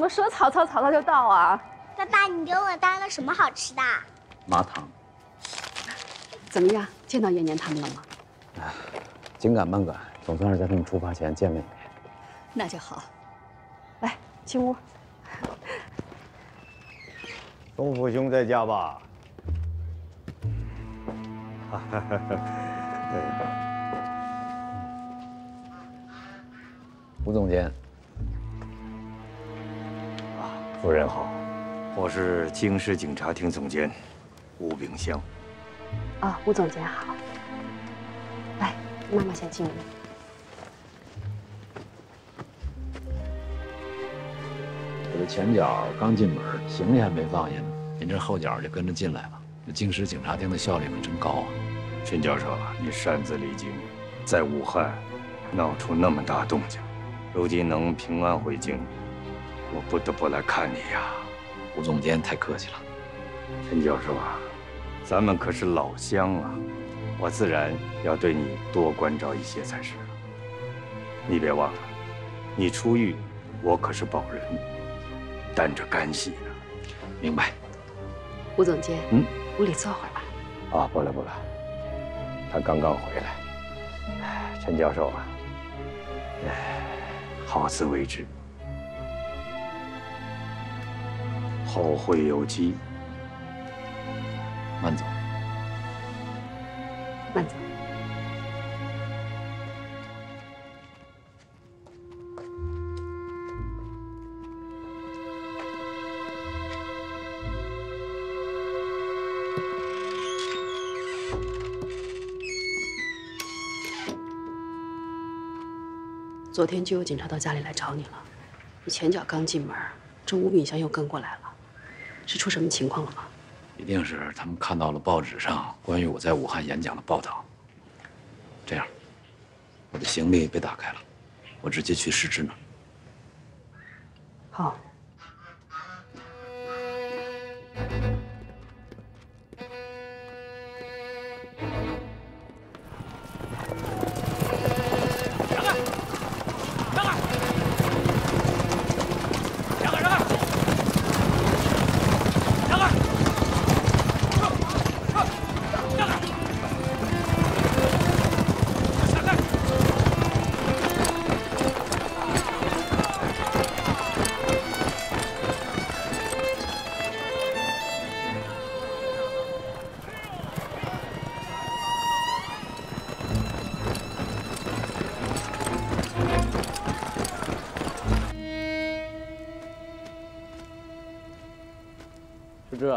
么说曹操，曹操就到啊？爸爸，你给我带了什么好吃的？麻糖。怎么样？见到妍妍他们了吗？哎，紧赶慢赶，总算是在他们出发前见面了。那就好。来，进屋。东府兄在家吧？哈哈哈哈。 吴总监，啊，夫人好，我是京市警察厅总监吴炳湘。啊，吴总监好。来，妈妈先进屋。我这前脚刚进门，行李还没放下呢，您这后脚就跟着进来了。这京市警察厅的效率可真高啊！陈教授，你擅自离京，在武汉闹出那么大动静。 如今能平安回京，我不得不来看你呀。吴总监太客气了，陈教授啊，咱们可是老乡啊，我自然要对你多关照一些才是。你别忘了，你出狱，我可是保人，担着干系呢。明白。吴总监，嗯，屋里坐会儿吧。啊，不了不了，他刚刚回来。陈教授啊，哎。 好自为之，后会有期。慢走，慢走。昨天就有警察到家里来找你了，你前脚刚进门，这吴炳湘又跟过来了，是出什么情况了吗？一定是他们看到了报纸上关于我在武汉演讲的报道。这样，我的行李被打开了，我直接去市支那儿。好。 周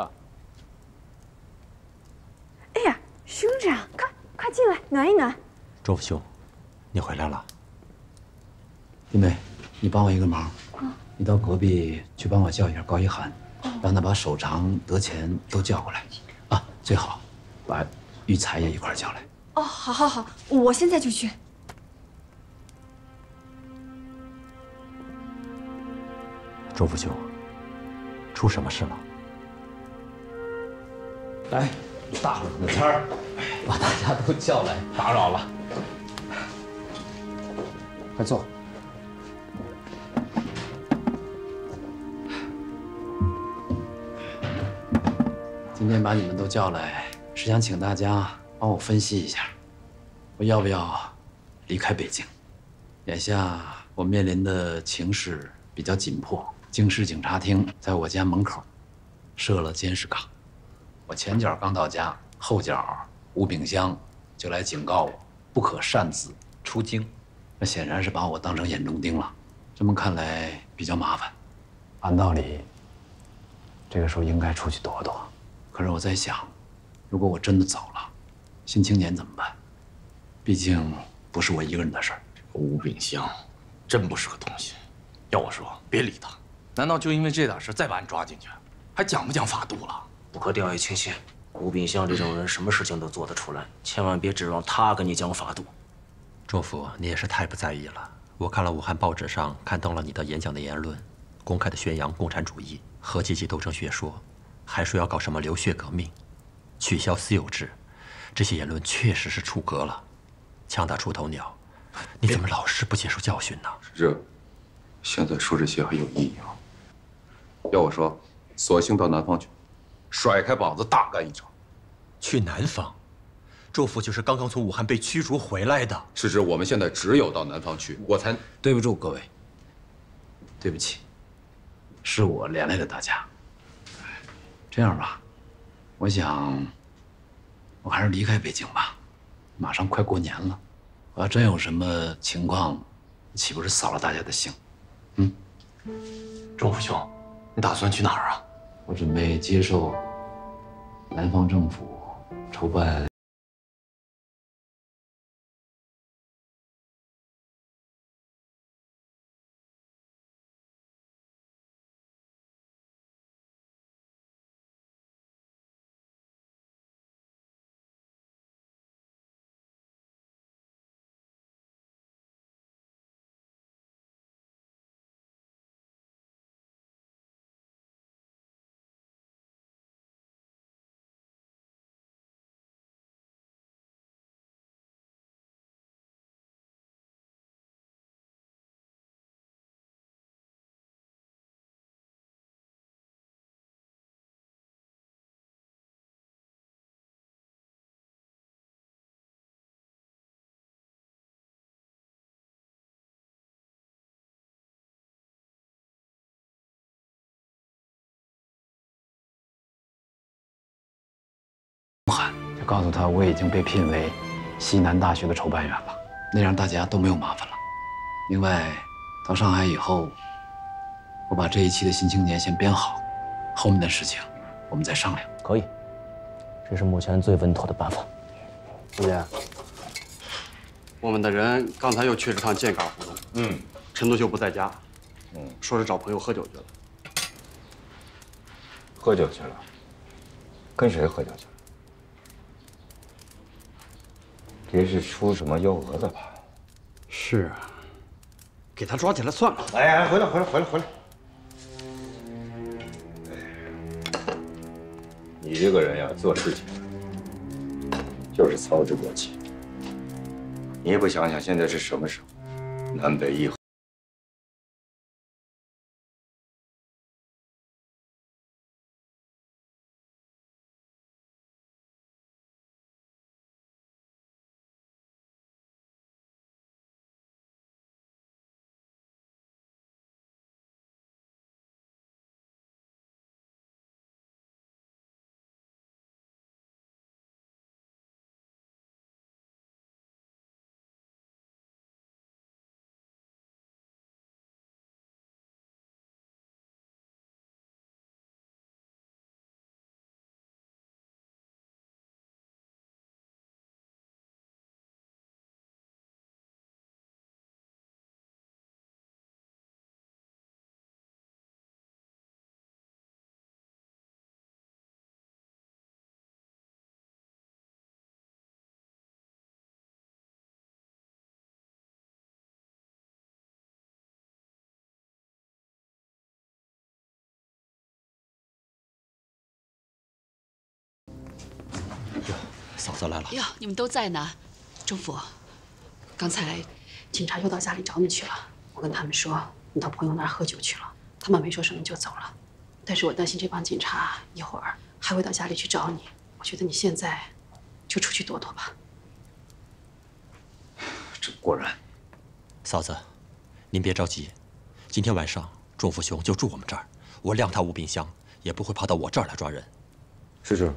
副兄，你回来了。弟妹，你帮我一个忙，你到隔壁去帮我叫一下高一涵，让他把首长、德前都叫过来，啊，最好把育才也一块叫来。哦，好，好，好，我现在就去。周副兄，出什么事了？来，大伙的天儿，把大家都叫来，打扰了。 快坐。今天把你们都叫来，是想请大家帮我分析一下，我要不要离开北京？眼下我面临的情势比较紧迫，京市警察厅在我家门口设了监视岗。我前脚刚到家，后脚吴炳湘就来警告我，不可擅自出京。 那显然是把我当成眼中钉了，这么看来比较麻烦。按道理，这个时候应该出去躲躲。可是我在想，如果我真的走了，新青年怎么办？毕竟不是我一个人的事儿。吴炳湘，真不是个东西。要我说，别理他。难道就因为这点事再把你抓进去，还讲不讲法度了？不可掉以轻心。吴炳湘这种人，什么事情都做得出来，千万别指望他跟你讲法度。 周副，你也是太不在意了。我看了武汉报纸上刊登了你的演讲的言论，公开的宣扬共产主义和阶级斗争学说，还说要搞什么流血革命，取消私有制，这些言论确实是出格了，枪打出头鸟。你怎么老是不接受教训呢？这，现在说这些还有意义吗？要我说，索性到南方去，甩开膀子大干一场。去南方，周父就是刚刚从武汉被驱逐回来的。是指我们现在只有到南方去，我才对不住各位。对不起，是我连累了大家。这样吧，我想，我还是离开北京吧。 马上快过年了，我要真有什么情况，岂不是扫了大家的兴？嗯，周父兄，你打算去哪儿啊？我准备接受南方政府筹办。 就告诉他我已经被聘为西南大学的筹办员了，那样大家都没有麻烦了。另外，到上海以后，我把这一期的《新青年》先编好，后面的事情我们再商量。可以，这是目前最稳妥的办法。苏姐，我们的人刚才又去了趟建港胡同。嗯，陈独秀不在家，说是找朋友喝酒去了。喝酒去了？跟谁喝酒去了？ 别是出什么幺蛾子吧？是啊，给他抓起来算了。哎，回来！你这个人呀，做事情就是操之过急。你也不想想现在是什么时候，南北议和。 嫂子来了哟！你们都在呢。周府，刚才警察又到家里找你去了。我跟他们说你到朋友那儿喝酒去了，他们没说什么就走了。但是我担心这帮警察一会儿还会到家里去找你，我觉得你现在就出去躲躲吧。这果然，嫂子，您别着急。今天晚上周父兄就住我们这儿，我谅他无病相，也不会跑到我这儿来抓人。是是。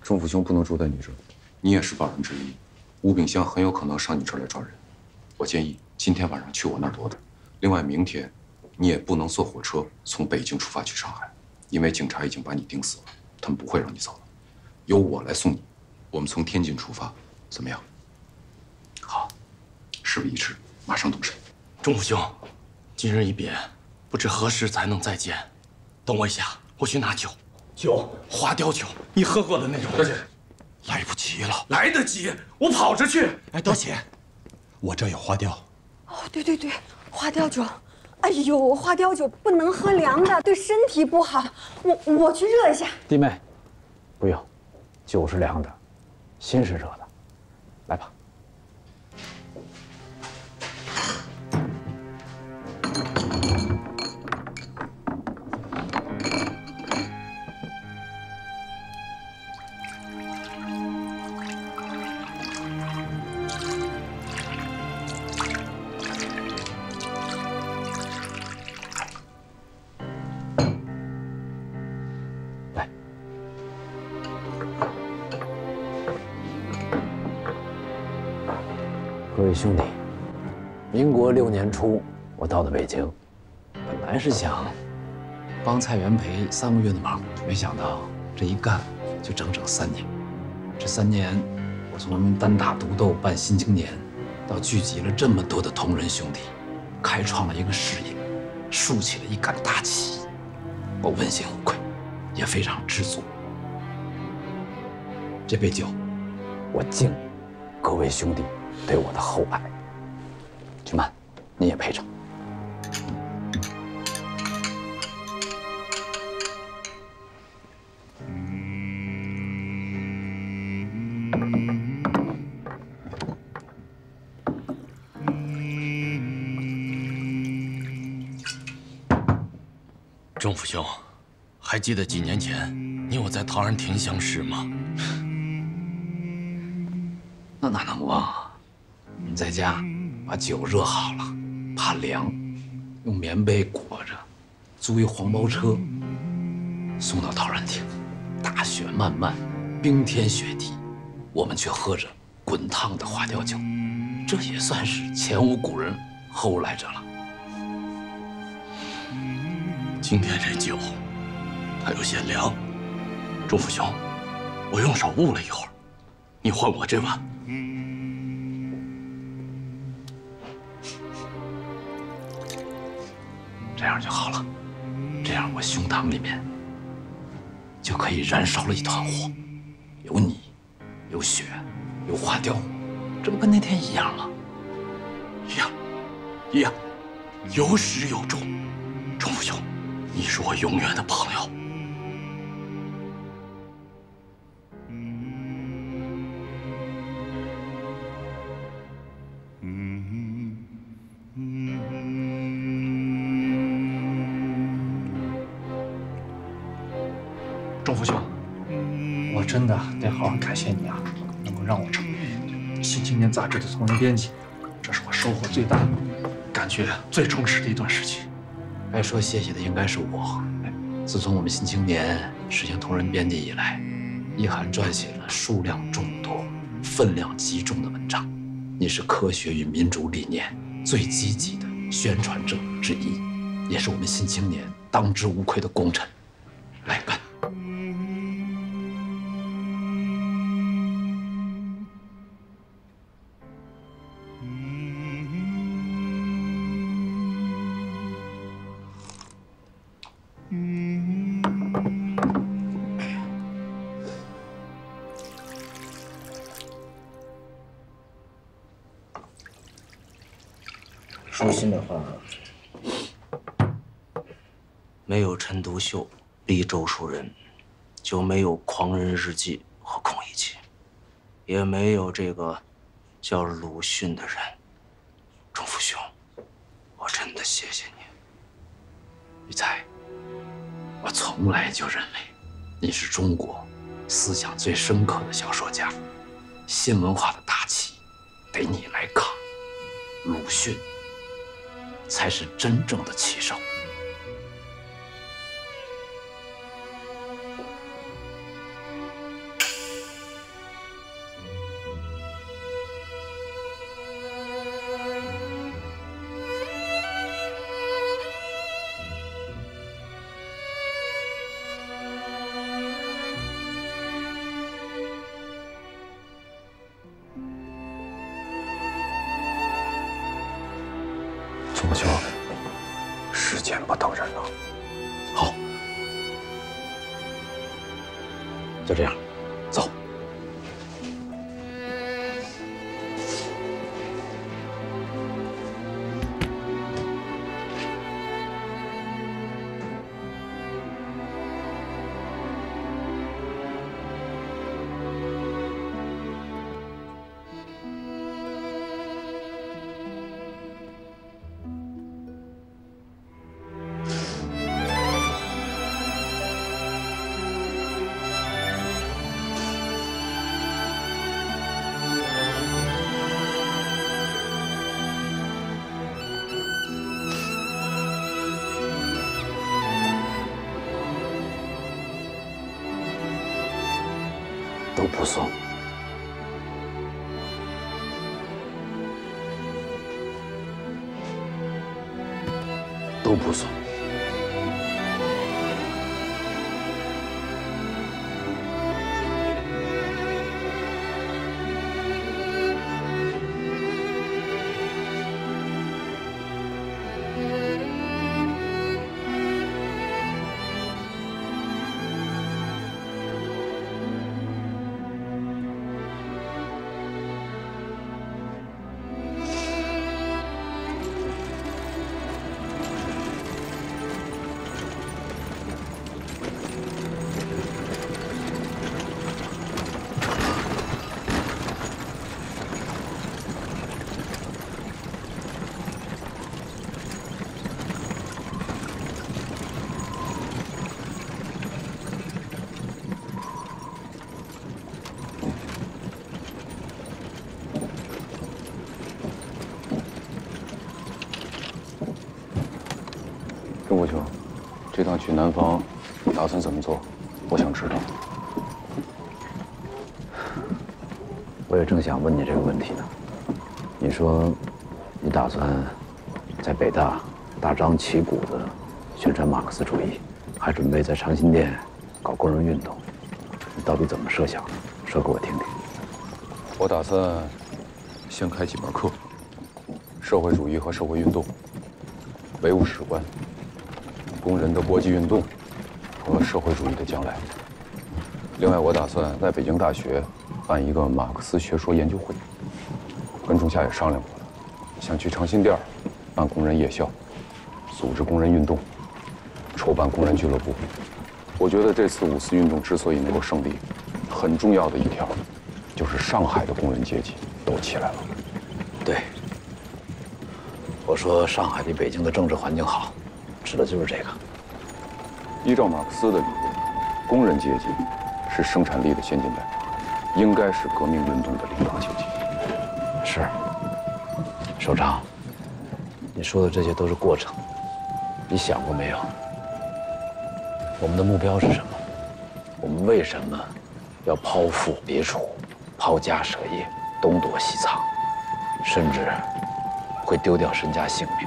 钟父兄不能住在你这儿，你也是帮人之一。吴炳湘很有可能上你这儿来抓人，我建议今天晚上去我那儿躲躲。另外，明天你也不能坐火车从北京出发去上海，因为警察已经把你盯死了，他们不会让你走的。由我来送你，我们从天津出发，怎么样？好，事不宜迟，马上动身。钟父兄，今日一别，不知何时才能再见。等我一下，我去拿酒。 酒，花雕酒，你喝过的那种。德姐，来不及了。来得及，我跑着去。哎，德姐，我这有花雕。哦，对，花雕酒。哎呦，花雕酒不能喝凉的，对身体不好。我去热一下。弟妹，不用，酒是凉的，心是热的。来吧。位兄弟，民国6年初，我到的北京，本来是想帮蔡元培3个月的忙，没想到这一干就整3年。这3年，我从单打独斗办新青年，到聚集了这么多的同仁兄弟，开创了一个事业，竖起了一杆大旗，我问心无愧，也非常知足。这杯酒，我敬各位兄弟对我的厚爱。君满，你也陪着。钟父兄，还记得几年前你我在陶然亭相识吗？那哪能忘啊！你在家把酒热好了，怕凉，用棉被裹着，租一黄包车，送到陶然亭。大雪漫漫，冰天雪地，我们却喝着滚烫的花雕酒，这也算是前无古人后无来者了。今天这酒，它有些凉。钟父兄，我用手捂了一会儿，你换我这碗。 这样就好了，这样我胸膛里面就可以燃烧了一团火，有你，有雪，有花雕，这不跟那天一样吗？一样，有始有终。钟父兄，你是我永远的朋友。钟父兄，我真的得好好感谢你啊！能够让我成为《新青年》杂志的同仁编辑，这是我收获最大、感觉最充实的一段时期。该说谢谢的应该是我。自从我们《新青年》实行同仁编辑以来，一涵撰写了数量众多、分量极重的文章，你是科学与民主理念最积极的宣传者之一，也是我们《新青年》当之无愧的功臣。来干！ 说心里话，没有陈独秀、立周树人，就没有《狂人日记》和孔乙己，也没有这个叫鲁迅的人。钟父兄，我真的谢谢你。宇才，我从来就认为你是中国思想最深刻的小说家，新文化的大旗得你来扛。鲁迅 才是真正的旗手。钟兄，时间不等人了。好，就这样，走。都不送。都不算。跟我说，这趟去南方，你打算怎么做？我想知道。我也正想问你这个问题呢。你说，你打算在北大大张旗鼓的宣传马克思主义，还准备在长辛店搞工人运动，你到底怎么设想？说给我听听。我打算先开几门课：社会主义和社会运动、唯物史观、工人的国际运动和社会主义的将来。另外，我打算在北京大学办一个马克思学说研究会，跟仲夏也商量过了，想去长辛店办工人夜校，组织工人运动，筹办工人俱乐部。我觉得这次五四运动之所以能够胜利，很重要的一条就是上海的工人阶级都起来了。对，我说上海比北京的政治环境好，指的就是这个。依照马克思的理论，工人阶级是生产力的先进代表，应该是革命运动的领导阶级。是，首长，你说的这些都是过程，你想过没有？我们的目标是什么？我们为什么要抛父别楚、抛家舍业、东躲西藏，甚至会丢掉身家性命？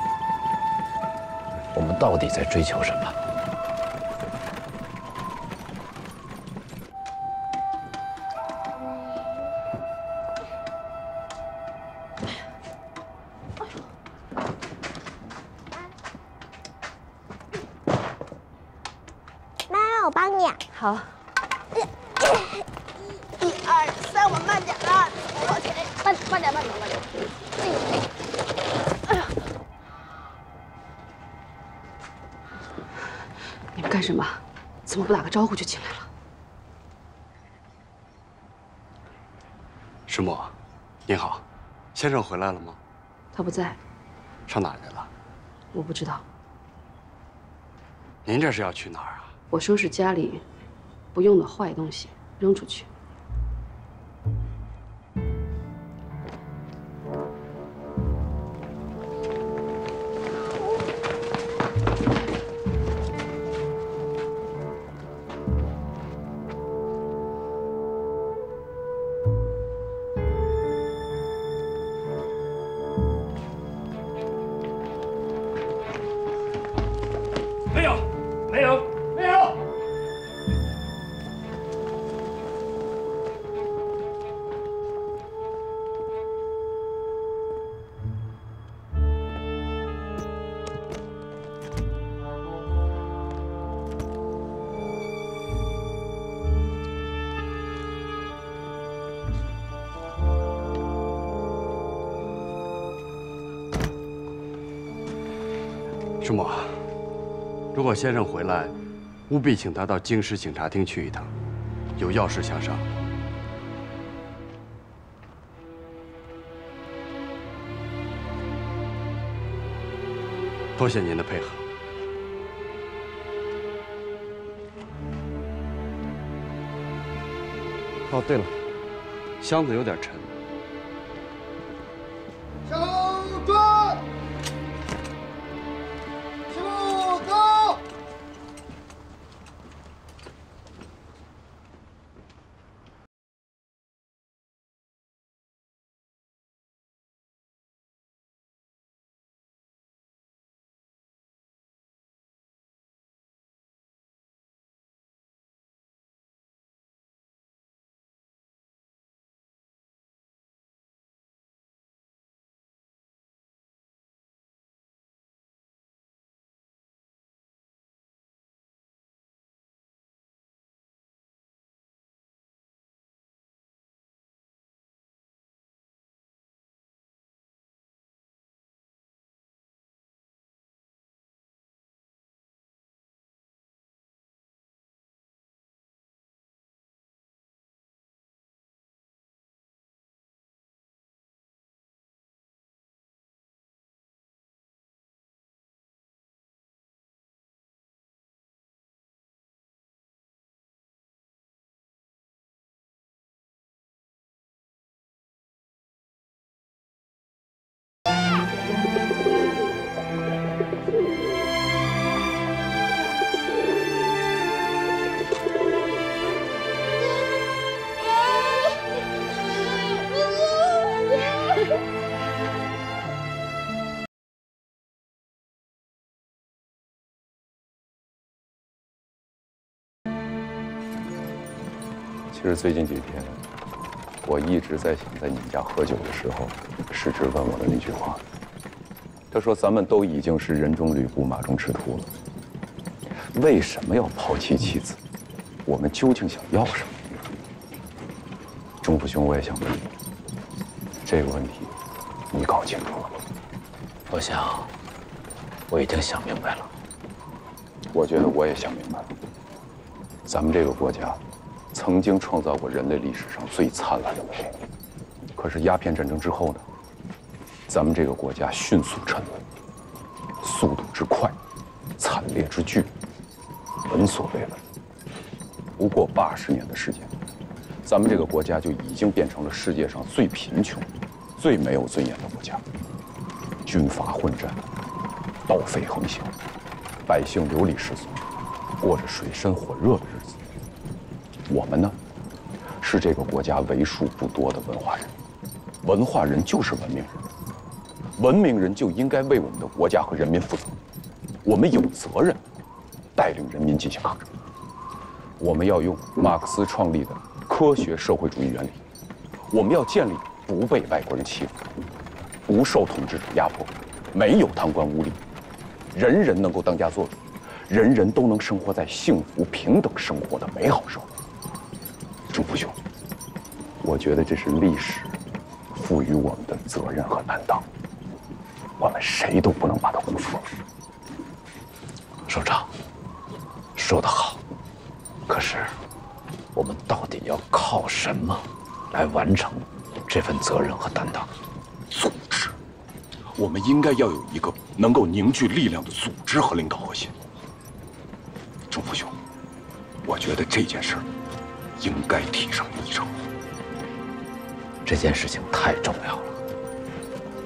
我们到底在追求什么？妈，让我帮你。好。1、2、3，我慢点啊！我去，慢点。干什么？怎么不打个招呼就进来了？师母，您好，先生回来了吗？他不在。上哪去了？我不知道。您这是要去哪儿啊？我收拾家里不用的坏东西，扔出去。师母，如果先生回来，务必请他到京师警察厅去一趟，有要事相商。多谢您的配合。哦，对了，箱子有点沉。其实最近几天，我一直在想，在你们家喝酒的时候，师侄问我的那句话。他说：“咱们都已经是人中吕布，马中赤兔了，为什么要抛弃妻子？我们究竟想要什么？”钟父兄，我也想问你，这个问题，你搞清楚了吗？我想，我已经想明白了。我觉得我也想明白了。咱们这个国家。 曾经创造过人类历史上最灿烂的文明，可是鸦片战争之后呢？咱们这个国家迅速沉沦，速度之快，惨烈之剧，闻所未闻。不过80年的时间，咱们这个国家就已经变成了世界上最贫穷、最没有尊严的国家。军阀混战，盗匪横行，百姓流离失所，过着水深火热的日子。 我们呢，是这个国家为数不多的文化人。文化人就是文明人，文明人就应该为我们的国家和人民负责。我们有责任带领人民进行抗争。我们要用马克思创立的科学社会主义原理，我们要建立不被外国人欺负、不受统治者压迫、没有贪官污吏、人人能够当家做主、人人都能生活在幸福平等生活的美好生活。 钟父兄，我觉得这是历史赋予我们的责任和担当，我们谁都不能把它辜负了。首长，说得好，可是我们到底要靠什么来完成这份责任和担当？组织，我们应该要有一个能够凝聚力量的组织和领导核心。钟父兄，我觉得这件事 应该提上议程。这件事情太重要了，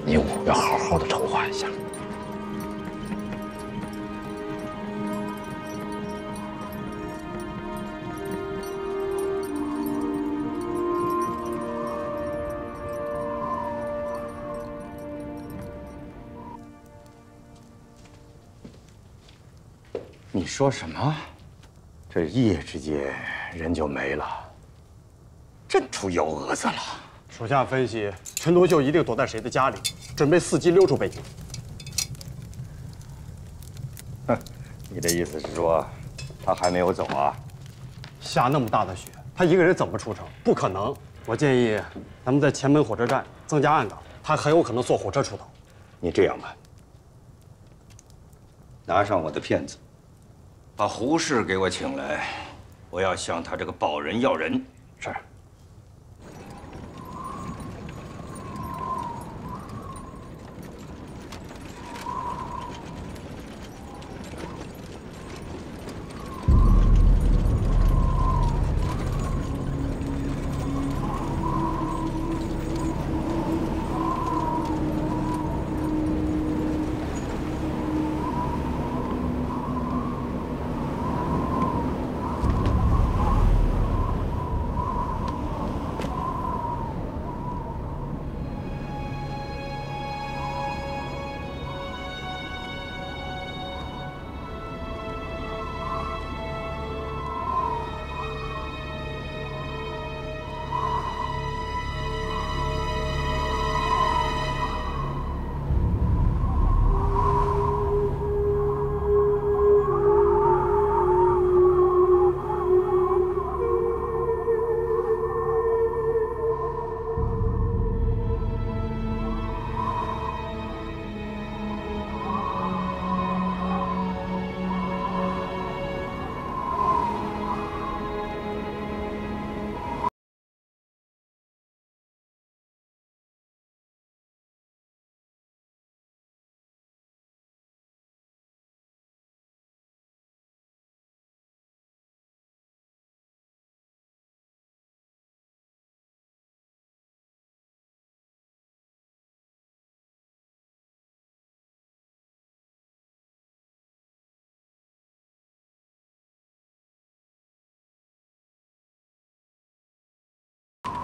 你我要好好的筹划一下。你说什么？ 这一夜之间人就没了，真出幺蛾子了。属下分析，陈独秀一定躲在谁的家里，准备伺机溜出北京。哼，你的意思是说，他还没有走啊？下那么大的雪，他一个人怎么出城？不可能。我建议咱们在前门火车站增加暗岗，他很有可能坐火车出逃。你这样吧，拿上我的骗子。 把胡适给我请来，我要向他这个保人要人。是。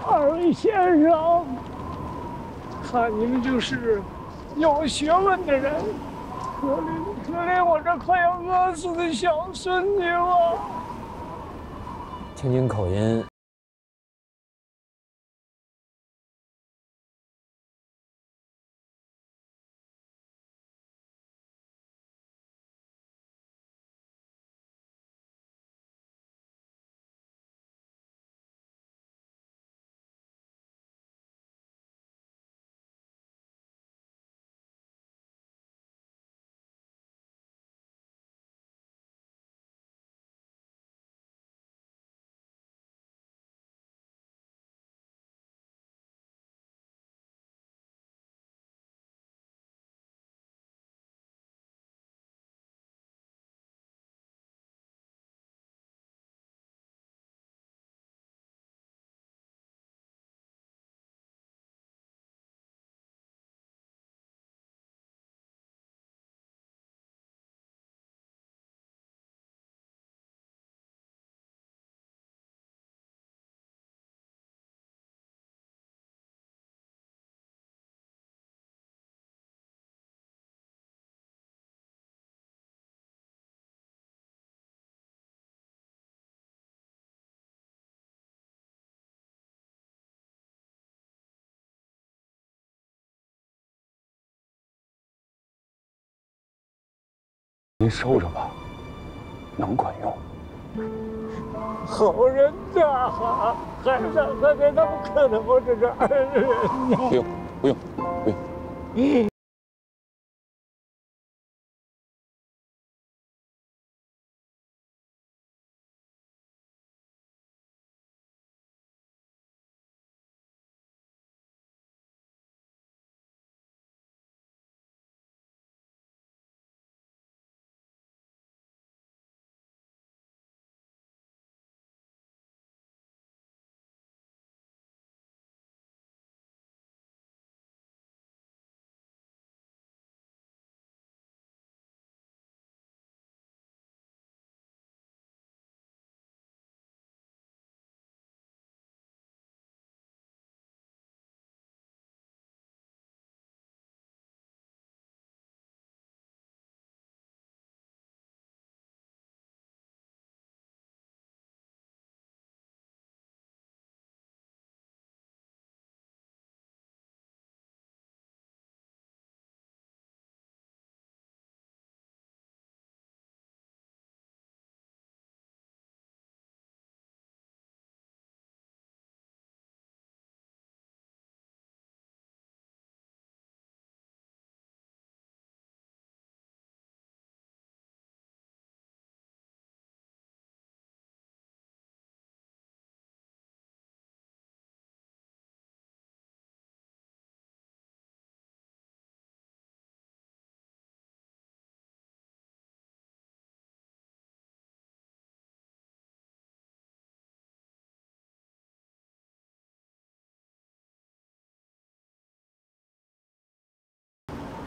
二位先生，看你们就是有学问的人，可怜我这快要饿死的小孙女了。听口音，您收着吧，能管用。好人家啊，还给他们看的，我这是二人。不用，不用，不用。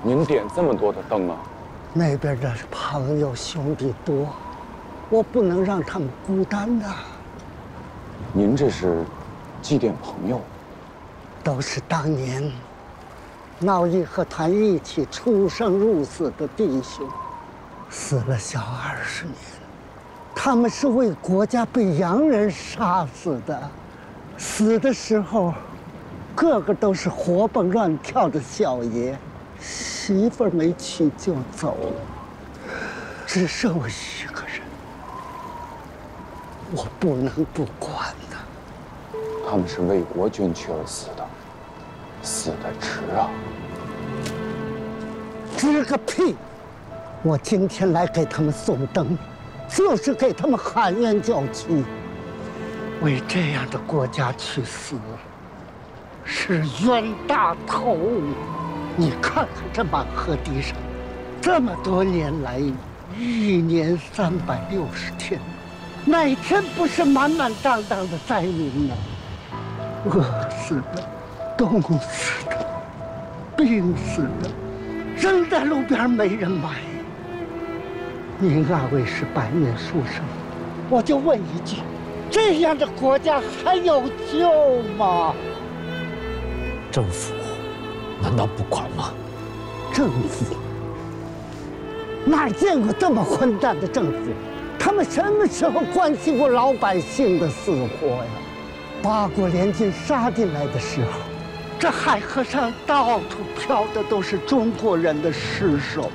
您点这么多的灯啊？那边的朋友兄弟多，我不能让他们孤单的。您这是祭奠朋友？都是当年闹义和团一起出生入死的弟兄，死了小20年，他们是为国家被洋人杀死的，死的时候个个都是活蹦乱跳的小爷。 媳妇儿没娶就走了，只剩我一个人，我不能不管的。他们是为国捐躯而死的，死得值啊！值个屁！我今天来给他们送灯，就是给他们喊冤叫屈。为这样的国家去死，是冤大头。 你看看这满河堤上，这么多年来，1年360天，哪天不是满满当当的灾民呢？饿死的，冻死的，病死的，扔在路边没人买。您二位是白面书生，我就问一句：这样的国家还有救吗？政府。 难道不管吗？政府哪见过这么混蛋的政府？他们什么时候关心过老百姓的死活呀？八国联军杀进来的时候，这海河上到处飘的都是中国人的尸首，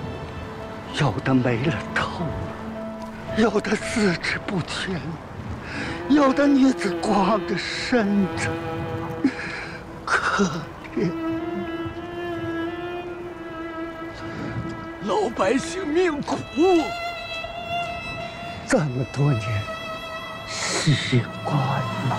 有的没了头，有的四肢不全，有的女子光着身子，可怜。 老百姓命苦，这么多年习惯了。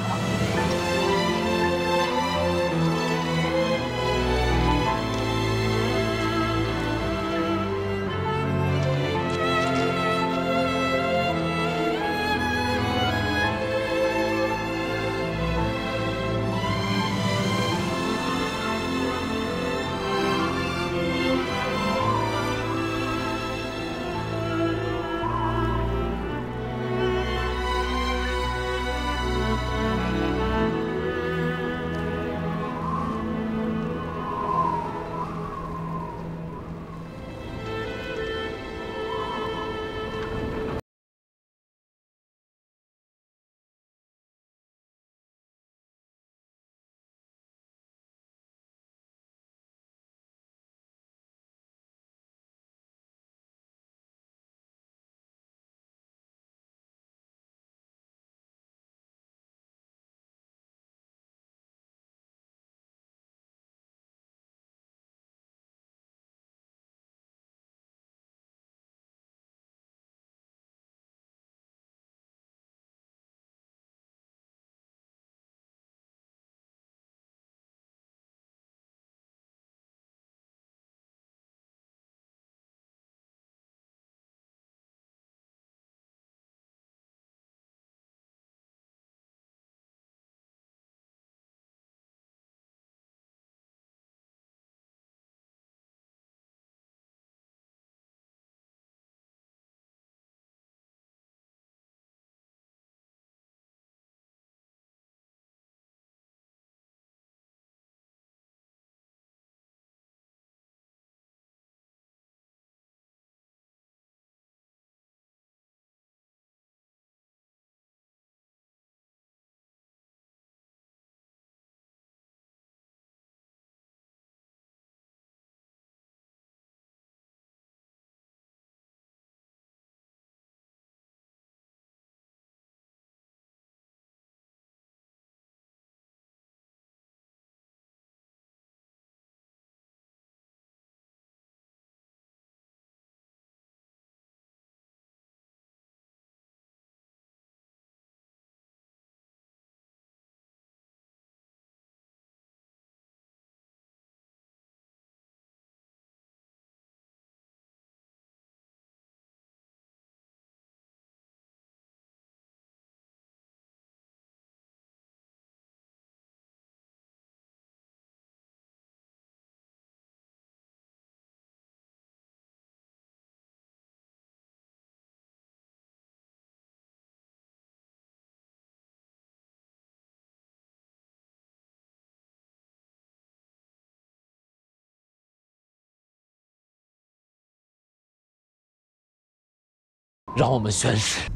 让我们宣誓。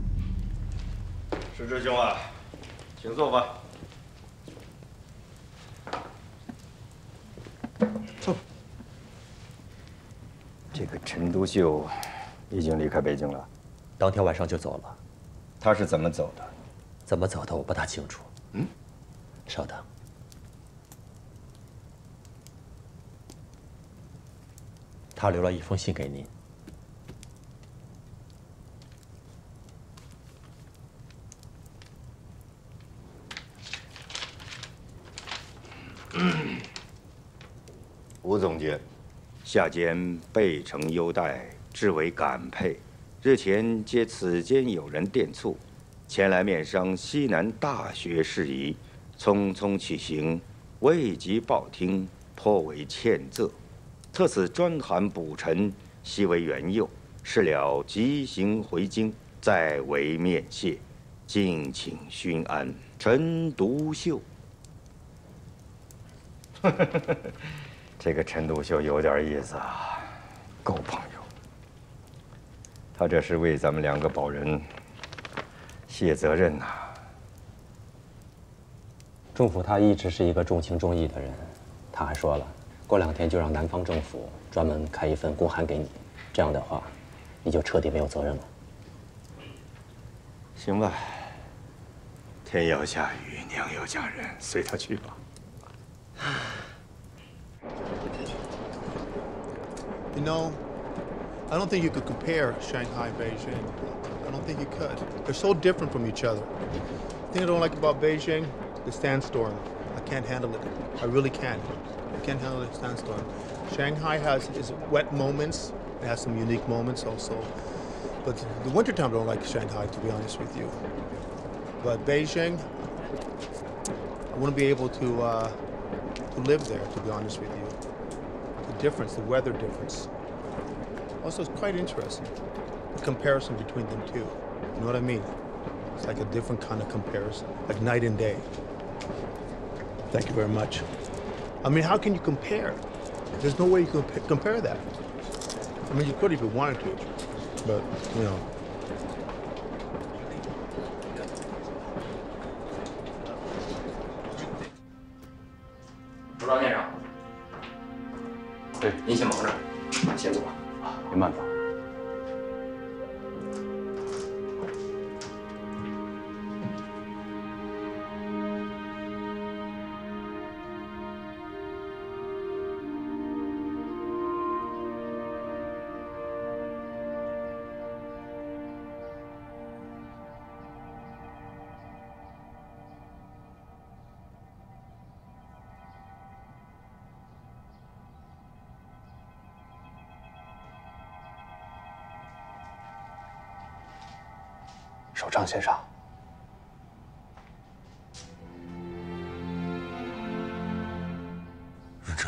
石志兄啊，请坐吧。坐。这个陈独秀已经离开北京了，当天晚上就走了。他是怎么走的？怎么走的我不大清楚。嗯，稍等。 他留了一封信给您，吴总监，下监备承优待，至为感佩。日前接此间有人电促，前来面商西南大学事宜，匆匆起行，未及报听，颇为歉责。 特此专函补陈，悉为缘由。事了即行回京，再为面谢。敬请勋安，陈独秀。这个陈独秀有点意思啊，够朋友。他这是为咱们两个保人卸责任呐。仲甫他一直是一个重情重义的人，他还说了。 过2天就让南方政府专门开一份公函给你，这样的话，你就彻底没有责任了。行吧，天要下雨，娘要嫁人，随他去吧。You know, I don't think you could compare Shanghai and Beijing. I don't think you could. They're so different from each other. The thing I don't like about Beijing, the sandstorm. I can't handle it. I really can't. Can't handle the sandstorm. Shanghai has its wet moments. It has some unique moments also. But the wintertime I don't like Shanghai, to be honest with you. But Beijing, I wouldn't be able to live there, to be honest with you. The difference, the weather difference. Also, it's quite interesting, the comparison between them two. You know what I mean? It's like a different kind of comparison, like night and day. Thank you very much. I mean, how can you compare? There's no way you can compare that. I mean, you could if you wanted to, but, you know. Mr. 面长，对，您先忙着，先走吧。您慢走。首长先生，润之，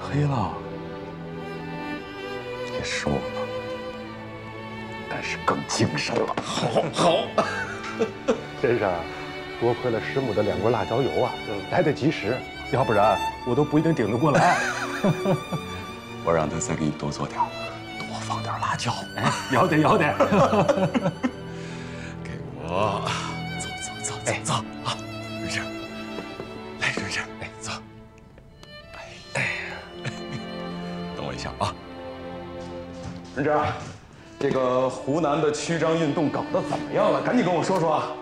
黑了，也瘦了，但是更精神了。 好，先生，多亏了师母的2锅辣椒油啊，来得及时，要不然我都不一定顶得过来。我让他再给你多做点，多放点辣椒。哎，有得有得。给我，走啊，润生，哎，润生，哎，走。哎呀，等我一下啊，润生。 这个湖南的曲张运动搞得怎么样了？赶紧跟我说说啊！